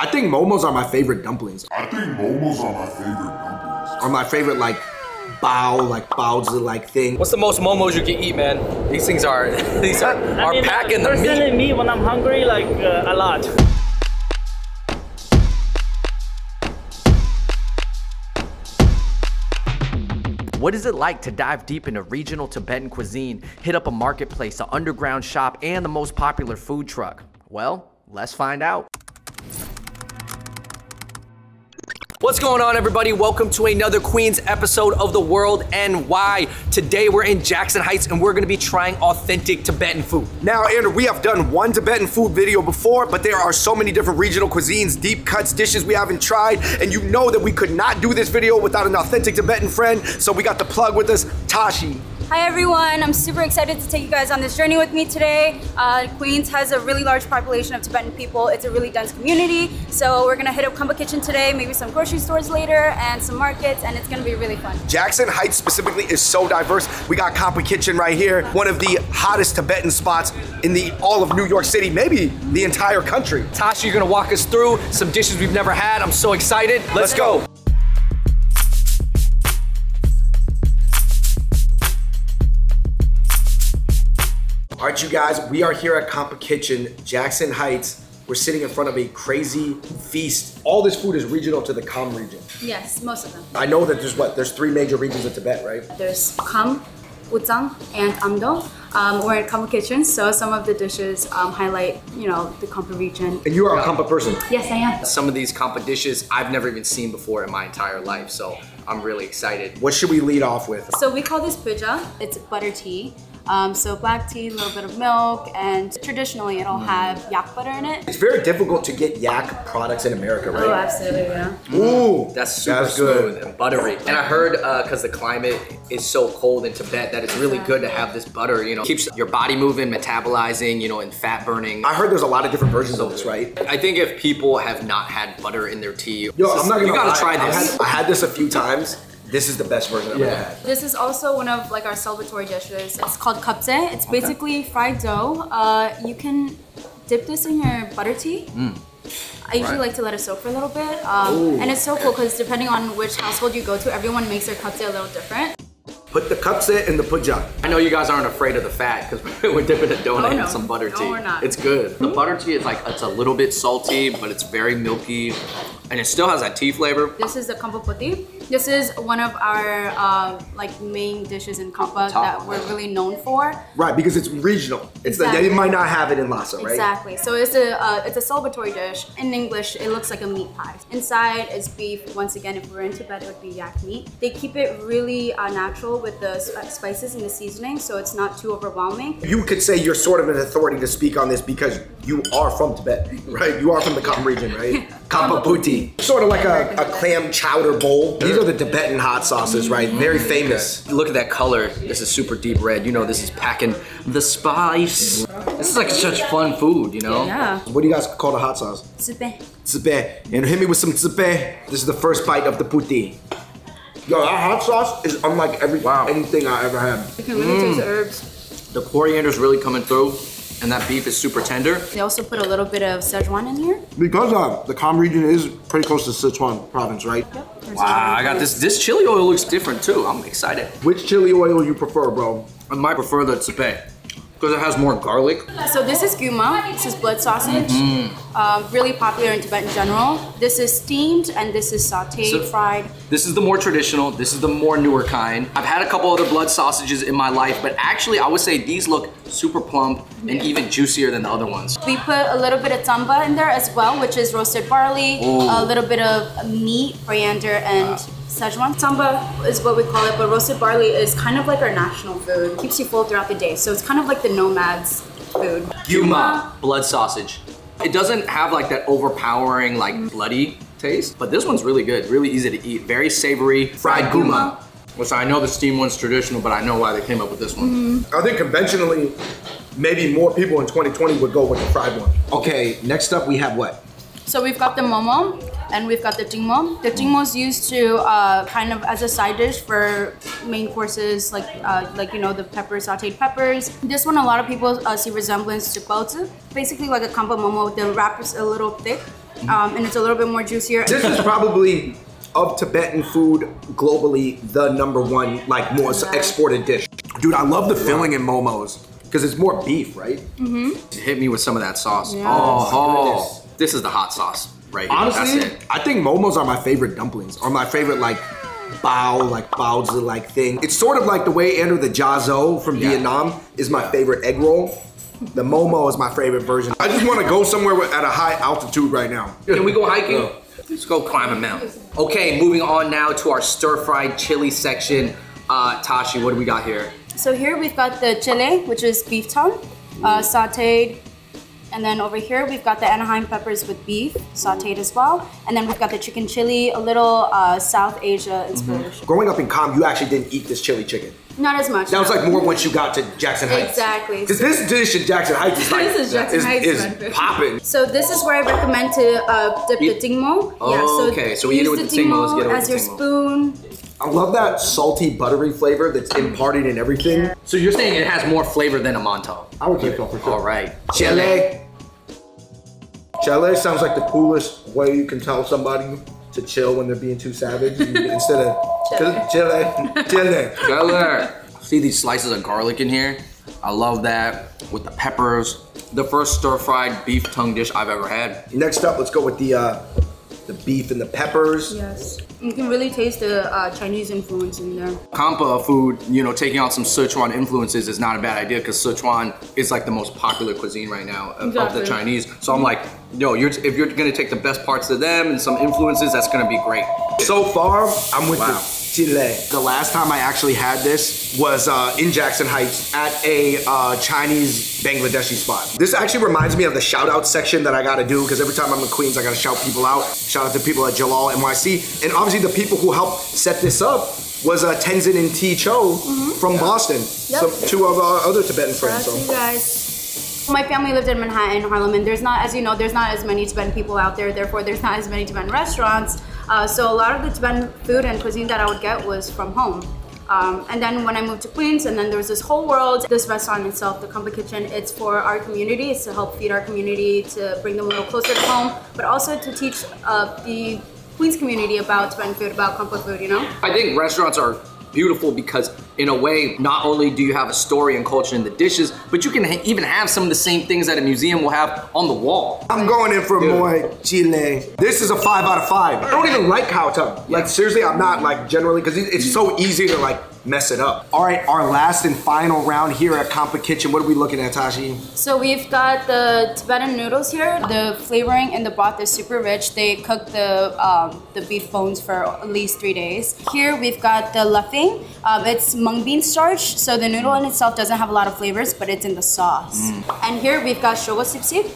I think momos are my favorite dumplings. Are my favorite like bao, like baozi like thing. What's the most momos you can eat, man? These things are, these are packing the meat. Personally, me when I'm hungry, like a lot. What is it like to dive deep into regional Tibetan cuisine, hit up a marketplace, an underground shop, and the most popular food truck? Well, let's find out. What's going on, everybody? Welcome to another Queens episode of The World NY. Today we're in Jackson Heights and we're gonna be trying authentic Tibetan food. Now, Andrew, we have done one Tibetan food video before, but there are so many different regional cuisines, deep cuts, dishes we haven't tried, and you know that we could not do this video without an authentic Tibetan friend, so we got the plug with us, Tashi. Hi everyone, I'm super excited to take you guys on this journey with me today. Queens has a really large population of Tibetan people. It's a really dense community. So we're gonna hit up Khampa Kitchen today, maybe some grocery stores later and some markets, and it's gonna be really fun. Jackson Heights specifically is so diverse. We got Khampa Kitchen right here, one of the hottest Tibetan spots in all of New York City, maybe the entire country. Tashi, you're gonna walk us through some dishes we've never had. I'm so excited, let's go. All right, you guys, we are here at Khampa Kitchen, Jackson Heights. We're sitting in front of a crazy feast. All this food is regional to the Kham region. Yes, most of them. I know that there's three major regions of Tibet, right? There's Kham, Utsang, and Amdong. We're at Khampa Kitchen, so some of the dishes highlight, you know, the Khampa region. And you are a Khampa person? Yes, I am. Some of these Khampa dishes I've never even seen before in my entire life, so I'm really excited. What should we lead off with? So we call this puja. It's butter tea. So black tea, a little bit of milk, and traditionally it'll have yak butter in it. It's very difficult to get yak products in America, right? Oh, absolutely, yeah. Ooh, that's super smooth and buttery. And I heard, because the climate is so cold in Tibet, that it's really good to have this butter, you know. Keeps your body moving, metabolizing, you know, and fat burning. I heard there's a lot of different versions of this, right? I think if people have not had butter in their tea, you gotta try this. I had this a few times. This is the best version I've ever had. This is also one of like our celebratory dishes. It's called kapse. It's basically fried dough. You can dip this in your butter tea. I usually like to let it soak for a little bit. And it's so cool because depending on which household you go to, everyone makes their kapse a little different. Put the kapse in the puja. I know you guys aren't afraid of the fat because we're dipping a donut in some butter tea. No, we're not. It's good. The butter tea is like, it's a little bit salty, but it's very milky. And it still has that tea flavor. This is the Khampa Phuti. This is one of our like main dishes in Khampa that we're really known for. Right, because it's regional. It's like you might not have it in Lhasa, right? Exactly. So it's a celebratory dish. In English, it looks like a meat pie. Inside is beef. Once again, if we're in Tibet, it would be yak meat. They keep it really natural with the spices and the seasoning, so it's not too overwhelming. You could say you're sort of an authority to speak on this because you are from Tibet, right? You are from the Kham region, right? Khampa Phuti. Sort of like a clam chowder bowl. These are the Tibetan hot sauces, right? Very famous. Look at that color. This is super deep red. You know, this is packing the spice. This is like such fun food, you know? Yeah. What do you guys call the hot sauce? Tsuppe. Tsuppe. And hit me with some tsuppe. This is the first bite of the puti. Yo, our hot sauce is unlike anything I ever had. You can really taste the herbs. The coriander's really coming through. And that beef is super tender. They also put a little bit of Szechuan in here. Because the Kham region is pretty close to Sichuan province, right? Yep. Wow, I got this. This chili oil looks different too. I'm excited. Which chili oil you prefer, bro? I might prefer the tsuppe because it has more garlic. So this is guma. This is blood sausage. Really popular in Tibet in general. This is steamed and this is sauteed, fried. This is the more traditional. This is the more newer kind. I've had a couple other blood sausages in my life, but actually I would say these look super plump and even juicier than the other ones. We put a little bit of tsampa in there as well, which is roasted barley, a little bit of meat, coriander, and Szechuan. Tsampa is what we call it, but roasted barley is kind of like our national food. Keeps you full throughout the day, so it's kind of like the nomads' food. Guma, blood sausage. It doesn't have like that overpowering, like bloody taste, but this one's really good, really easy to eat. Very savory, fried guma. Which I know the steam one's traditional, but I know why they came up with this one. I think conventionally, maybe more people in 2020 would go with the fried one. Okay, next up we have what? So we've got the momo and we've got the tingmo. The tingmo is used to kind of as a side dish for main courses, like you know, the peppers, sauteed peppers. This one, a lot of people see resemblance to baozi. Basically like a Khampa momo, the wrap is a little thick. and it's a little bit more juicier. This is probably, of Tibetan food globally, the #1 like most exported dish. Dude, I love the filling in momos because it's more beef, right? Mm-hmm. Hit me with some of that sauce. Yes. Oh, this is the hot sauce right here. Honestly, that's it. I think momos are my favorite dumplings, or my favorite like bao, like baozi like thing. It's sort of like the way Andrew the Jiaozi from Vietnam is my favorite egg roll. The momo is my favorite version. I just want to go somewhere at a high altitude right now. Can we go hiking? Yeah. Let's go climb a mountain. Okay, moving on now to our stir-fried chili section. Tashi, what do we got here? So here we've got the chene, which is beef tongue, sauteed. And then over here, we've got the Anaheim peppers with beef, sauteed as well. And then we've got the chicken chili, a little South Asia inspiration. Growing up in Kham, you actually didn't eat this chili chicken. Not as much. That was like more once you got to Jackson Heights. Exactly. Because this dish in Jackson Heights is like, is popping. So this is where I recommend to dip the tingmo. Oh, yeah, so okay. So we eat it with the tingmo. Let's get it with the tingmo. As your spoon. I love that salty, buttery flavor that's imparted in everything. Yeah. So you're saying it has more flavor than a mantou? I would say so for sure. All right. Chile. Chile sounds like the coolest way you can tell somebody to chill when they're being too savage. Instead of chile. See these slices of garlic in here? I love that with the peppers. The first stir-fried beef tongue dish I've ever had. Next up, let's go with the beef and the peppers. Yes. You can really taste the Chinese influence in there. Khampa food, you know, taking out some Sichuan influences is not a bad idea because Sichuan is like the most popular cuisine right now of the Chinese. So I'm like, yo, if you're gonna take the best parts of them and some influences, that's gonna be great. So far, I'm with the chile. The last time I actually had this was in Jackson Heights at a Chinese Bangladeshi spot. This actually reminds me of the shout out section that I gotta do because every time I'm in Queens, I gotta shout people out. Shout out to people at Jalal NYC. And obviously the people who helped set this up was Tenzin and T. Cho from Boston. Yep. So, two of our other Tibetan friends. So. You guys. My family lived in Manhattan, Harlem, and there's not, as you know, there's not as many Tibetan people out there. Therefore, there's not as many Tibetan restaurants. So a lot of the Tibetan food and cuisine that I would get was from home. And then when I moved to Queens, and then there was this whole world, this restaurant itself, the Khampa Kitchen, it's for our community, it's to help feed our community, to bring them a little closer to home, but also to teach the Queens community about Tibetan food, about Khampa food, you know? I think restaurants are beautiful because in a way, not only do you have a story and culture in the dishes, but you can even have some of the same things that a museum will have on the wall. I'm going in for more chile. This is a 5 out of 5. I don't even like cow tongue. Yeah. Like seriously, I'm not like generally, because it's so easy to like mess it up. All right, our last and final round here at Khampa Kitchen. What are we looking at, Tashi? So we've got the Tibetan noodles here. The flavoring in the broth is super rich. They cook the beef bones for at least 3 days. Here we've got the lefeng. It's mung bean starch, so the noodle in itself doesn't have a lot of flavors, but it's in the sauce. And here we've got shogo sip sip.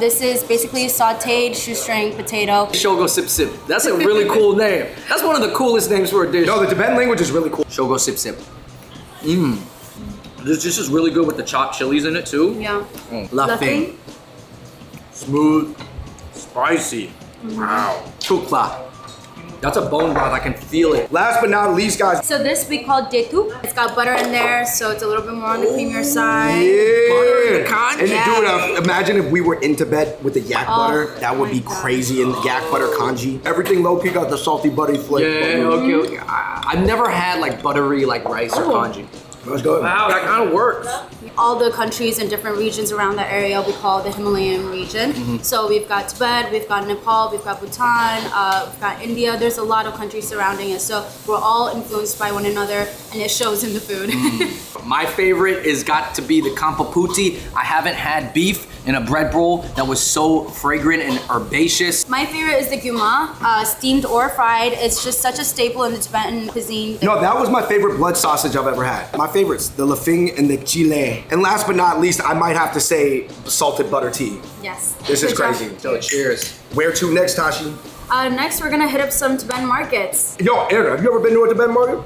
This is basically sauteed shoestring potato. Shogo sip sip. That's a really cool name. That's one of the coolest names for a dish. No, the Tibetan language is really cool. Shogo sip sip. This is really good with the chopped chilies in it too. Yeah. Lefeng. Smooth. Spicy. Wow. Chukla. That's a bone broth, I can feel it. Last but not least, guys. So this we call detou. It's got butter in there, so it's a little bit more on the creamier side. Yeah. Butter in the conch. And dude, imagine if we were in Tibet with the yak butter. That would be crazy in the yak butter congee. Everything low key got the salty buttery flavor. Yeah, okay. I've never had like buttery like rice or congee. That's good. Wow, that kind of works. All the countries and different regions around the area we call the Himalayan region. So we've got Tibet, we've got Nepal, we've got Bhutan, we've got India. There's a lot of countries surrounding us. So we're all influenced by one another and it shows in the food. My favorite is got to be the Khampa Phuti. I haven't had beef in a bread roll that was so fragrant and herbaceous. My favorite is the guma, steamed or fried. It's just such a staple in the Tibetan cuisine. No, that was my favorite blood sausage I've ever had. My favorites, the lefeng and the chile. And last but not least, I might have to say salted butter tea. Yes. This is crazy. So cheers. Where to next, Tashi? Next, we're gonna hit up some Tibetan markets. Yo, Aaron, have you ever been to a Tibetan market?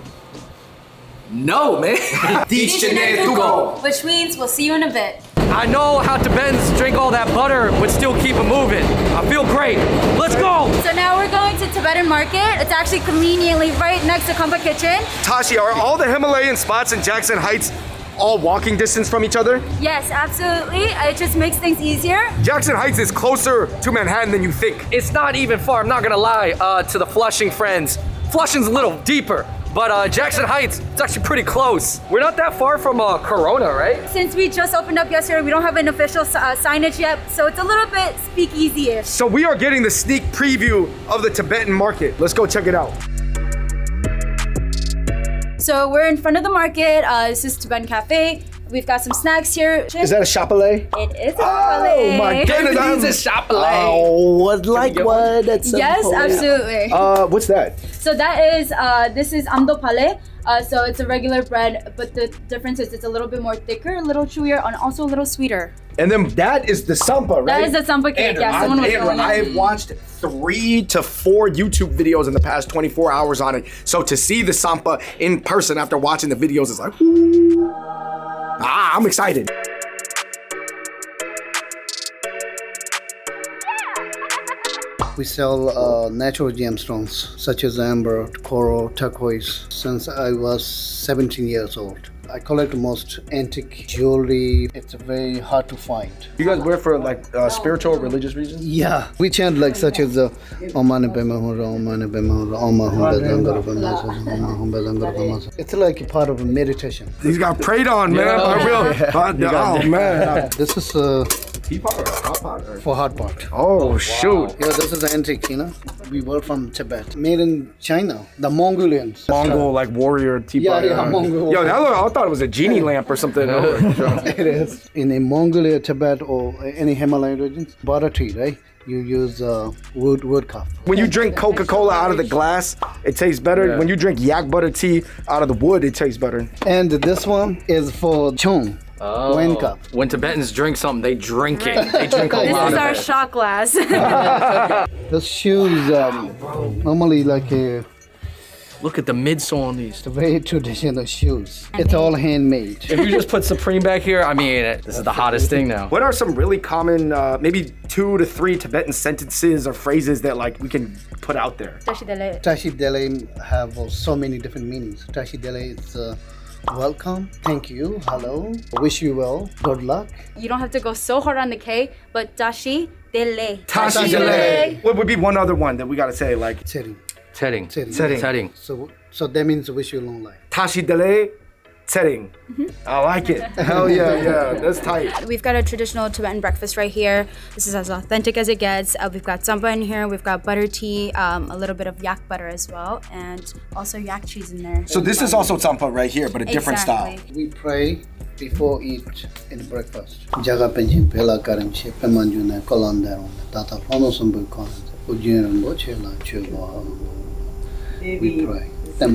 No, man. Tugo, which means we'll see you in a bit. I know how Tibetans drink all that butter, but still keep it moving. I feel great. Let's go. So now we're going to Tibetan Market. It's actually conveniently right next to Khampa Kitchen. Tashi, are all the Himalayan spots in Jackson Heights all walking distance from each other? Yes, absolutely. It just makes things easier. Jackson Heights is closer to Manhattan than you think. It's not even far, I'm not gonna lie, to the Flushing friends. Flushing's a little deeper. But Jackson Heights, it's actually pretty close. We're not that far from Corona, right? Since we just opened up yesterday, we don't have an official signage yet, so it's a little bit speakeasy-ish. So we are getting the sneak preview of the Tibetan market. Let's go check it out. So we're in front of the market. This is Tibetan Cafe. We've got some snacks here. Is that a chapale? It is a chapale. Oh my goodness, it's a chapale. Oh, would like one at some yes, point. Absolutely. What's that? So that is, this is Amdo pale. So it's a regular bread, but the difference is it's a little bit more thicker, a little chewier, and also a little sweeter. And then that is the tsampa, right? That is the tsampa cake, yeah. I have watched 3 to 4 YouTube videos in the past 24 hours on it. So to see the tsampa in person after watching the videos is like, ooh. Ah, I'm excited. We sell natural gemstones such as amber, coral, turquoise since I was 17 years old. I collect most antique jewelry. It's very hard to find. You guys wear for like spiritual or religious reasons? Yeah. We chant like such as the It's like a part of a meditation. These got prayed on, man. Oh, man. This is teapot or hot pot? Or? For hot pot. Oh, wow. Shoot. Yeah, this is antique, you know. We were from Tibet. Made in China. The Mongolians. Mongol, like warrior teapot. Yeah, yeah, Mongol. Yo, that look, I thought it was a genie lamp or something. It is. In a Mongolia, Tibet, or any Himalayan regions, butter tea, right? You use wood cup. When you drink Coca-Cola out of the glass, it tastes better. Yeah. When you drink yak butter tea out of the wood, it tastes better. And this one is for chong. Oh. Wine cup. When Tibetans drink something, they drink it. They drink a lot of it. This is our shot glass. This shoe's normally like a... Look at the midsole on these. The very traditional shoes. It's all handmade. If you just put Supreme back here, I mean, this is the hottest thing now. What are some really common, maybe 2 to 3 Tibetan sentences or phrases that like we can put out there? Tashi Dele. Tashi Dele have so many different meanings. Tashi Dele is... welcome, thank you, hello, wish you well, good luck. You don't have to go so hard on the K, but Tashi Dele. Tashi Dele. What would be one other one that we gotta say, like? Tsering. Tsering. Tsering. So that means wish you a long life. Tashi Dele. Tsering. I like it. Hell yeah, that's tight. We've got a traditional Tibetan breakfast right here. This is as authentic as it gets. We've got tsampa in here, we've got butter tea, a little bit of yak butter as well, and also yak cheese in there. So this is also tsampa right here, but a different style. We pray before eat in breakfast. We pray. So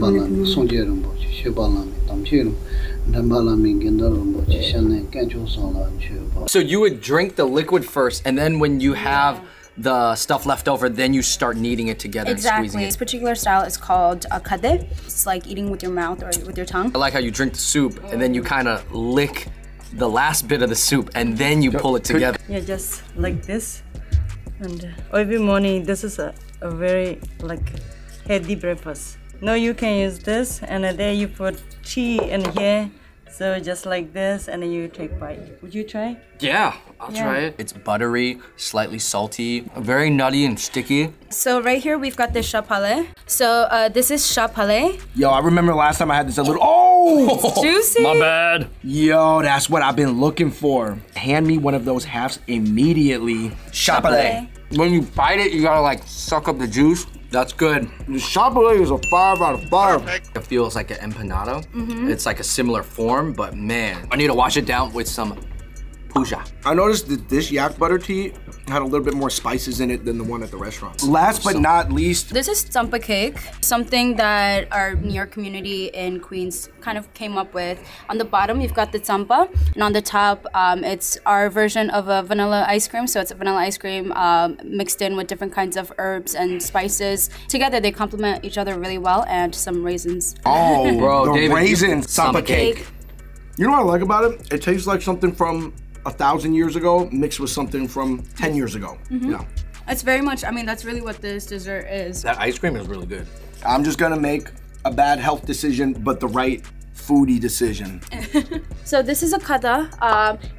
you would drink the liquid first, and then when you have the stuff left over, then you start kneading it together and squeezing it. This particular style is called kata. It's like eating with your mouth or with your tongue. I like how you drink the soup, and then you kind of lick the last bit of the soup, and then you pull it together. Yeah, just like this. And every morning, this is a very like healthy breakfast. No, you can use this, and there you put tea in here, so just like this, and then you take bite. Would you try? Yeah, I'll try it. It's buttery, slightly salty, very nutty and sticky. So right here we've got this chapale. So this is chapale. Yo, I remember last time I had this oh! Juicy! My bad. Yo, that's what I've been looking for. Hand me one of those halves immediately. Chapale. When you bite it, you gotta like suck up the juice. That's good. The chapale is a 5 out of 5. Perfect. It feels like an empanada. It's like a similar form, but man, I need to wash it down with some puja. I noticed that this yak butter tea had a little bit more spices in it than the one at the restaurant. Last but not least. This is tsampa cake, something that our New York community in Queens kind of came up with. On the bottom, you've got the tsampa, and on the top, it's our version of a vanilla ice cream. So it's a vanilla ice cream mixed in with different kinds of herbs and spices. Together, they complement each other really well, and some raisins. Oh, bro, the raisins tsampa cake. You know what I like about it? It tastes like something from 1,000 years ago mixed with something from 10 years ago. Yeah. It's very much, I mean, that's really what this dessert is. That ice cream is really good. I'm just gonna make a bad health decision, but the right foodie decision. So this is a kata.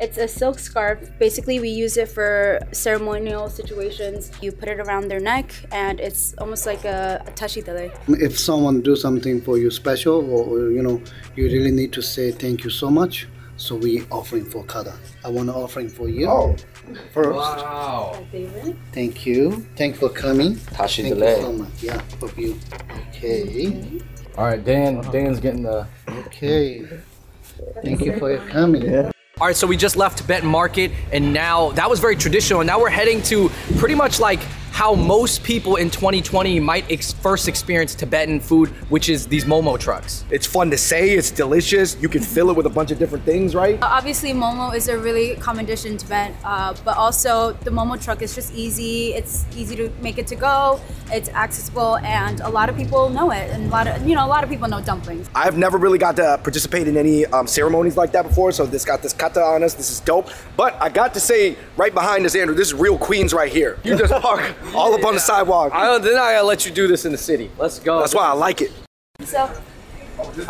It's a silk scarf. Basically, we use it for ceremonial situations. You put it around their neck, and it's almost like a Tashi Dele. If someone do something for you special, or you know, you really need to say thank you so much. So we offering for kata. I want to offering for you. Oh, first. Wow. My favorite. Thank you. Thanks for coming. Tashi Dele. Thank you so much. Yeah, for you. Okay. All right, Dan's getting the. Okay. Thank you for your coming. Yeah. All right, so we just left Tibetan Market, and now that was very traditional. And now we're heading to pretty much like how most people in 2020 might first experience Tibetan food, which is these momo trucks. It's fun to say, it's delicious. You can fill it with a bunch of different things, right? Obviously, momo is a really common dish in Tibet, but also the momo truck is just easy. It's easy to make it to go. It's accessible, and a lot of people know it, and a lot of people know dumplings. I've never really got to participate in any ceremonies like that before, so this got this kata on us. This is dope. But I got to say, right behind us, Andrew, this is real Queens right here. You just park. All up on the sidewalk. Then I gotta let you do this in the city. Let's go. That's why I like it. So,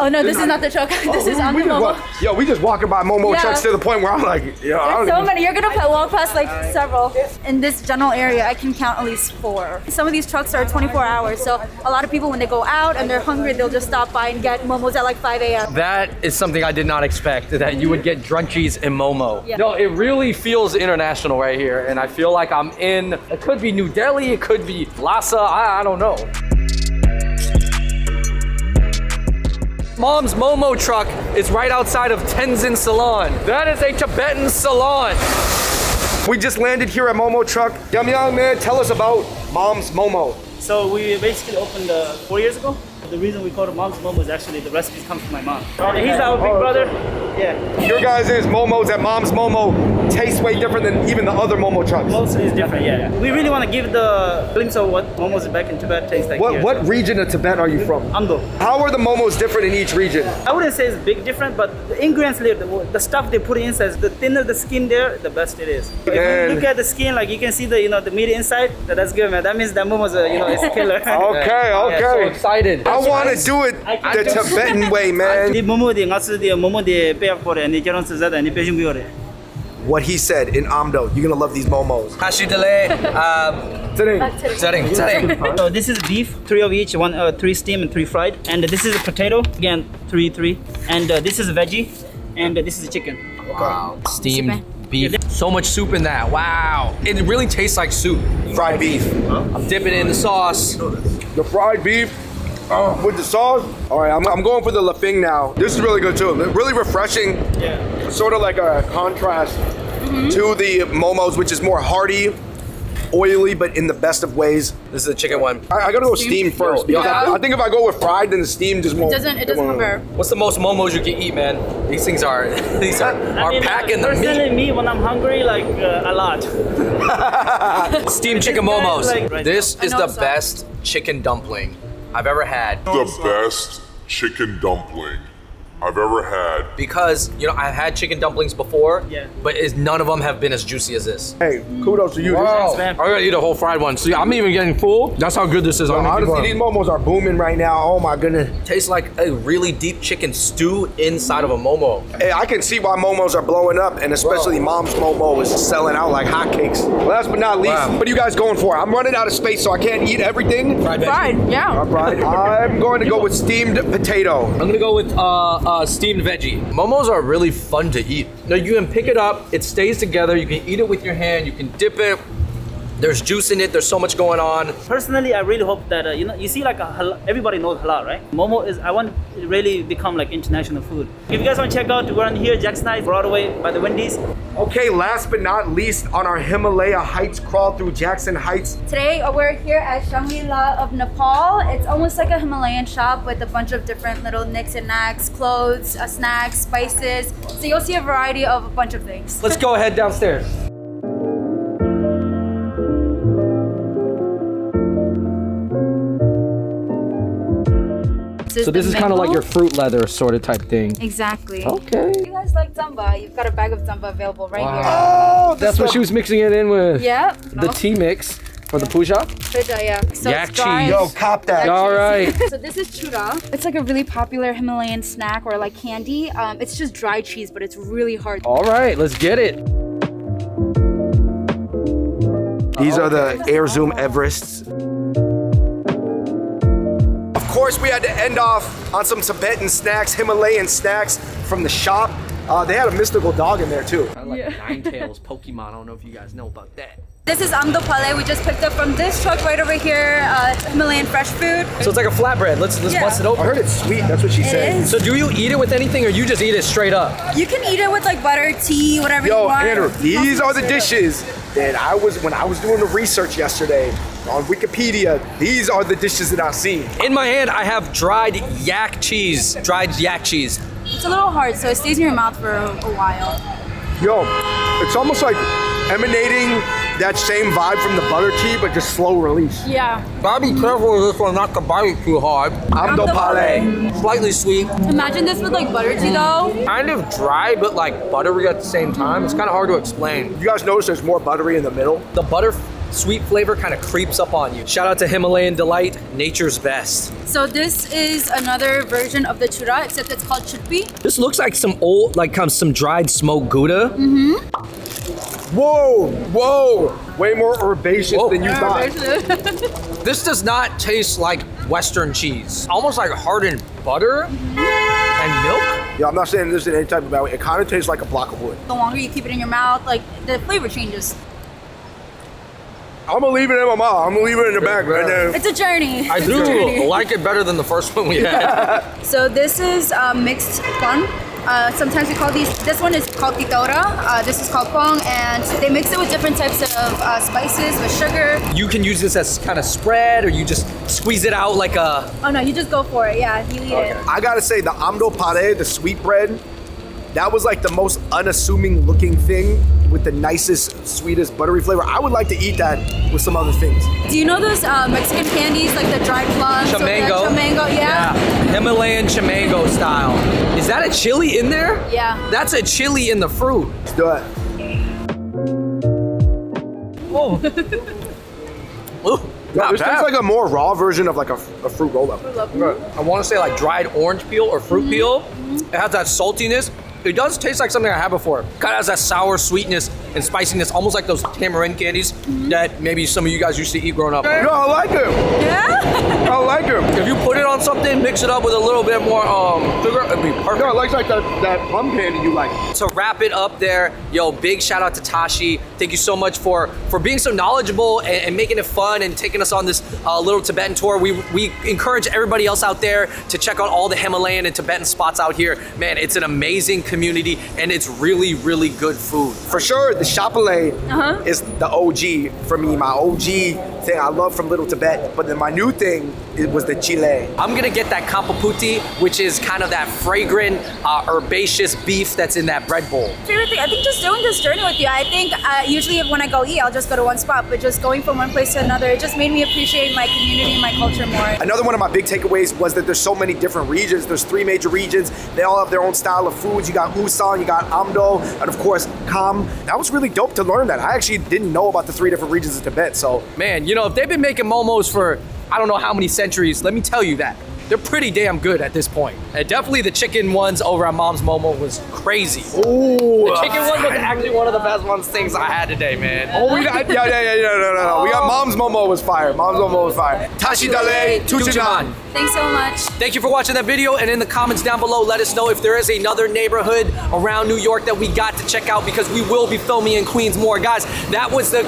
oh no, this is not the truck. This is on the momo. Yo, we just walking by momo trucks to the point where I'm like, yo, I don't so many. You're gonna walk past like several. In this general area, I can count at least 4. Some of these trucks are 24 hours, so a lot of people when they go out and they're hungry, they'll just stop by and get momos at like 5 a.m. That is something I did not expect, that you would get drunchies and momo. Yeah. No, it really feels international right here, and I feel like I'm in, it could be New Delhi, it could be Lhasa, I don't know. Mom's Momo Truck is right outside of Tenzin Salon. That is a Tibetan salon. We just landed here at Momo Truck. Yamyang, man, tell us about Mom's Momo. So we basically opened 4 years ago. The reason we called it Mom's Momo is actually the recipes come from my mom. He's our big brother. Yeah. Your guys' momos at Mom's Momo taste way different than even the other momo trucks. Most is different, yeah. We really want to give the glimpse of what momos back in Tibet taste like. What region of Tibet are you from? Amdo. How are the momos different in each region? I wouldn't say it's big different, but the ingredients, the stuff they put in, says the thinner the skin there, the best it is. If you look at the skin, like you can see the the meat inside. That's good, man. That means that momo's it's a killer. Okay. Yeah, so excited. I want to do it the Tibetan way, man. What he said in Amdo, you're gonna love these momos. Tashi Dele. So this is beef, 3 of each, 3 steamed and 3 fried. And this is a potato, again, 3. And this is a veggie, and this is a chicken. Wow. Steamed beef. So much soup in that, wow. It really tastes like soup. Fried beef. Huh? I'm dipping it in the sauce. The fried beef. Oh. With the sauce. All right, I'm going for the lefeng now. This is really good too. Really refreshing. Yeah. Sort of like a contrast to the momos, which is more hearty, oily, but in the best of ways. This is the chicken one. I gotta go steamed first. Because I think if I go with fried, then the steam just won't. It doesn't compare. What's the most momos you can eat, man? These things are packing the meat. Personally, me when I'm hungry, like a lot. Steamed chicken momos. Like, this is the best chicken dumpling I've ever had. The best chicken dumpling I've ever had. Because, you know, I've had chicken dumplings before, but none of them have been as juicy as this. Hey, kudos to you. Wow. I gotta eat a whole fried one. See, I'm even getting full. That's how good this is. Honestly, these momos are booming right now. Oh my goodness. Tastes like a really deep chicken stew inside of a momo. Hey, I can see why momos are blowing up, and especially Mom's Momo is selling out like hotcakes. Last but not least, what are you guys going for? I'm running out of space, so I can't eat everything. Fried, yeah. I'm going to go with steamed potato. I'm gonna go with steamed veggie. Momos are really fun to eat. Now you can pick it up, it stays together, you can eat it with your hand, you can dip it. There's juice in it, there's so much going on. Personally, I really hope that, you see like everybody knows halal, right? Momo is, I want it really become like international food. If you guys want to check out, we're on here, Jackson Heights, Broadway by the Wendy's. Okay, last but not least, on our Himalaya Heights crawl through Jackson Heights. Today, we're here at Shangri-La of Nepal. It's almost like a Himalayan shop with a bunch of different little nicks and nacks, clothes, snacks, spices. So you'll see a variety of a bunch of things. Let's go ahead downstairs. So this is kind of like your fruit leather sort of type thing. Exactly. Okay. You guys like tsampa? You've got a bag of tsampa available right here. Oh, that's what she was mixing it in with. Yep. The tea mix. For the puja? Puja, yeah. So yo, cop that. All right. So this is chura. It's like a really popular Himalayan snack or like candy. It's just dry cheese, but it's really hard. All right, let's get it. These are the Air Zoom Everests. Of course, we had to end off on some Tibetan snacks, Himalayan snacks from the shop. They had a mystical dog in there too. I like Ninetales, Pokemon. I don't know if you guys know about that. This is Amdo pale. We just picked up from this truck right over here. It's Himalayan fresh food. So it's like a flatbread. Let's bust it open. I heard it's sweet. That's what she said. So do you eat it with anything, or you just eat it straight up? You can eat it with like butter, tea, whatever you want. Yo, Andrew, these are the dishes that when I was doing the research yesterday on Wikipedia. These are the dishes that I've seen. In my hand, I have dried yak cheese. It's a little hard, so it stays in your mouth for a while. Yo, it's almost like emanating that same vibe from the butter tea, but just slow release. Yeah. Gotta be careful with this one, not to bite it too hard. Amdo pale. Slightly sweet. Imagine this with like butter tea though. Kind of dry, but like buttery at the same time. It's kind of hard to explain. You guys notice there's more buttery in the middle? The butter sweet flavor kind of creeps up on you. Shout out to Himalayan Delight, nature's best. So this is another version of the chura, except it's called chutpi. This looks like some old, like some dried smoked gouda. Whoa, whoa. Way more herbaceous than you thought. This does not taste like Western cheese. Almost like hardened butter and milk. Yeah, I'm not saying this in any type of bad way. It kind of tastes like a block of wood. The longer you keep it in your mouth, like the flavor changes. I'm gonna leave it in my mouth. I'm gonna leave it in the back right now. It's a journey. I do like it better than the first one we had. So this is mixed pong. Sometimes we call these, this one is called kitaura, this is called pong, and they mix it with different types of spices, with sugar. You can use this as kind of spread, or you just squeeze it out like a... Oh no, you just go for it, yeah, you eat it. I gotta say, the amdo pare, the sweet bread, that was like the most unassuming looking thing with the nicest, sweetest, buttery flavor. I would like to eat that with some other things. Do you know those Mexican candies, like the dried plums? Chamango. Yeah. Himalayan chamango style. Is that a chili in there? Yeah. That's a chili in the fruit. Let's do it. Whoa. Yo, this tastes like a more raw version of like a fruit roll-up. I want to say like dried orange peel or fruit peel. It has that saltiness. It does taste like something I had before. Kind of has that sour sweetness and spiciness, almost like those tamarind candies that maybe some of you guys used to eat growing up. No, I like it. Yeah? I like it. If you put it on something, mix it up with a little bit more sugar, it'd be perfect. No, I like that plum candy you like. To wrap it up there, yo, big shout out to Tashi. Thank you so much for being so knowledgeable and making it fun and taking us on this little Tibetan tour. We encourage everybody else out there to check out all the Himalayan and Tibetan spots out here. Man, it's an amazing community and it's really, really good food. For sure, the chapale is the OG for me, my OG thing I love from Little Tibet, but then my new thing, it was the chile. I'm gonna get that Khampa Phuti, which is kind of that fragrant, herbaceous beef that's in that bread bowl. Favorite thing, I think just doing this journey with you, I think usually when I go eat, I'll just go to one spot, but just going from one place to another, it just made me appreciate my community and my culture more. Another one of my big takeaways was that there's so many different regions. There's 3 major regions. They all have their own style of foods. You got Utsang, you got Amdo, and of course, Kham. That was really dope to learn that. I actually didn't know about the 3 different regions of Tibet, so. Man, you know, if they've been making momos for I don't know how many centuries, let me tell you that. They're pretty damn good at this point. And definitely the chicken ones over at Mom's Momo was crazy. Ooh. The chicken one was actually one of the best things I had today, man. Oh, no. We got Mom's Momo was fire. Mom's Momo was fire. Tashi Dele, Tuchiman. Thanks so much. Thank you for watching that video, and in the comments down below, let us know if there is another neighborhood around New York that we got to check out, because we will be filming in Queens more. Guys, that was the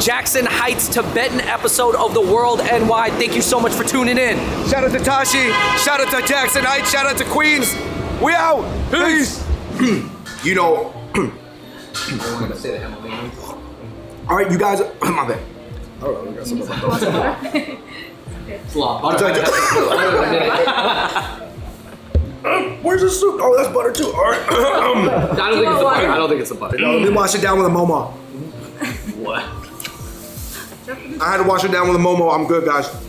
Jackson Heights Tibetan episode of The World NY. Thank you so much for tuning in. Shout out to Tashi. Shout out to Jackson Heights, shout out to Queens. We out. Peace. You know. All right, you guys. My bad. All right, we got some of where's the soup? Oh, that's butter too. All right. I don't think it's the butter. I don't think it's the butter. Then wash it down with a momo. What? I had to wash it down with a momo. I'm good, guys.